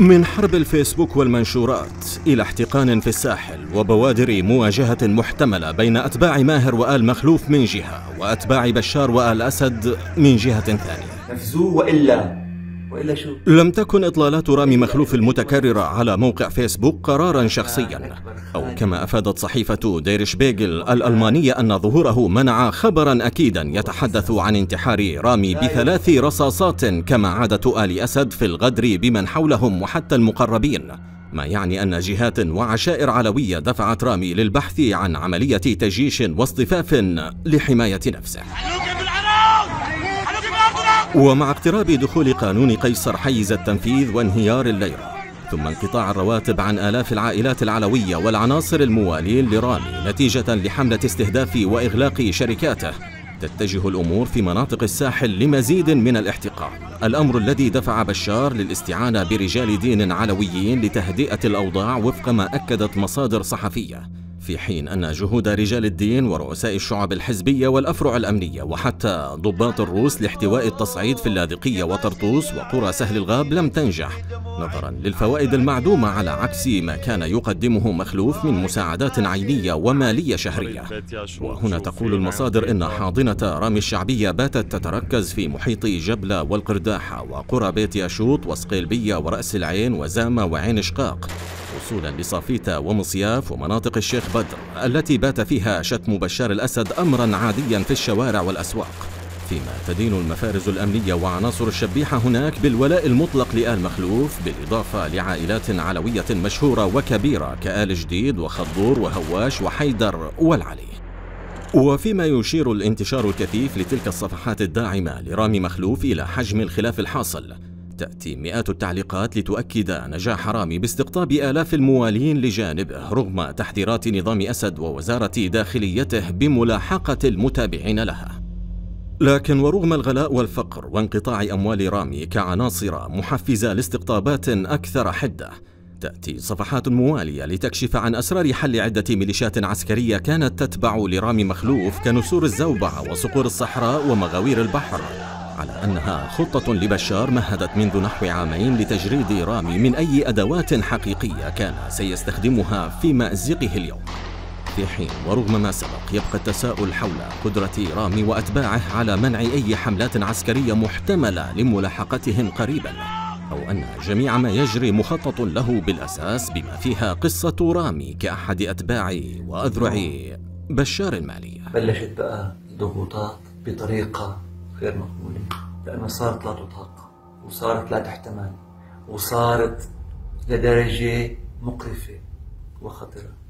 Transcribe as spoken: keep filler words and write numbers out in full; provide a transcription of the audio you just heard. من حرب الفيسبوك والمنشورات إلى احتقان في الساحل وبوادر مواجهة محتملة بين أتباع ماهر وآل مخلوف من جهة وأتباع بشار وآل أسد من جهة ثانية. نفذوه وإلا وإلا شو؟ لم تكن إطلالات رامي مخلوف المتكررة على موقع فيسبوك قرارا شخصيا، أو كما أفادت صحيفة ديرش بيجل الألمانية أن ظهوره منع خبرا أكيدا يتحدث عن انتحار رامي بثلاث رصاصات كما عادة آل أسد في الغدر بمن حولهم وحتى المقربين، ما يعني أن جهات وعشائر علوية دفعت رامي للبحث عن عملية تجيش واصطفاف لحماية نفسه. ومع اقتراب دخول قانون قيصر حيز التنفيذ وانهيار الليرة، ثم انقطاع الرواتب عن آلاف العائلات العلوية والعناصر الموالين لرامي نتيجة لحملة استهداف وإغلاق شركاته، تتجه الأمور في مناطق الساحل لمزيد من الاحتقان، الأمر الذي دفع بشار للاستعانة برجال دين علويين لتهدئة الأوضاع وفق ما أكدت مصادر صحفية، في حين أن جهود رجال الدين ورؤساء الشعب الحزبية والأفرع الأمنية وحتى ضباط الروس لاحتواء التصعيد في اللاذقية وطرطوس وقرى سهل الغاب لم تنجح، نظرا للفوائد المعدومة على عكس ما كان يقدمه مخلوف من مساعدات عينية ومالية شهرية. وهنا تقول المصادر إن حاضنة رامي الشعبية باتت تتركز في محيط جبلة والقرداحة وقرى بيت ياشوط وصقيلبية ورأس العين وزامة وعين شقاق، وصولا لصافيتا ومصياف ومناطق الشيخ بدر التي بات فيها شتم بشار الأسد أمرا عاديا في الشوارع والأسواق، فيما تدين المفارز الأمنية وعناصر الشبيحة هناك بالولاء المطلق لآل مخلوف، بالإضافة لعائلات علوية مشهورة وكبيرة كآل جديد وخضور وهواش وحيدر والعلي. وفيما يشير الانتشار الكثيف لتلك الصفحات الداعمة لرامي مخلوف إلى حجم الخلاف الحاصل، تأتي مئات التعليقات لتؤكد نجاح رامي باستقطاب آلاف الموالين لجانبه رغم تحذيرات نظام أسد ووزارة داخليته بملاحقة المتابعين لها. لكن ورغم الغلاء والفقر وانقطاع أموال رامي كعناصر محفزة لاستقطابات أكثر حدة، تأتي صفحات موالية لتكشف عن أسرار حل عدة ميليشيات عسكرية كانت تتبع لرامي مخلوف كنسور الزوبعة وصقور الصحراء ومغاوير البحر، على أنها خطة لبشار مهدت منذ نحو عامين لتجريد رامي من أي أدوات حقيقية كان سيستخدمها في مأزقه اليوم. في حين ورغم ما سبق يبقى التساؤل حول قدرة رامي وأتباعه على منع أي حملات عسكرية محتملة لملاحقتهم قريبا، أو أن جميع ما يجري مخطط له بالأساس بما فيها قصة رامي كأحد أتباع وأذرع بشار المالية. بلشت بقى ضغوطات بطريقة غير مقبولة، لأنها صارت لا تطاق وصارت لا تحتمل وصارت لدرجة مقرفة وخطرة.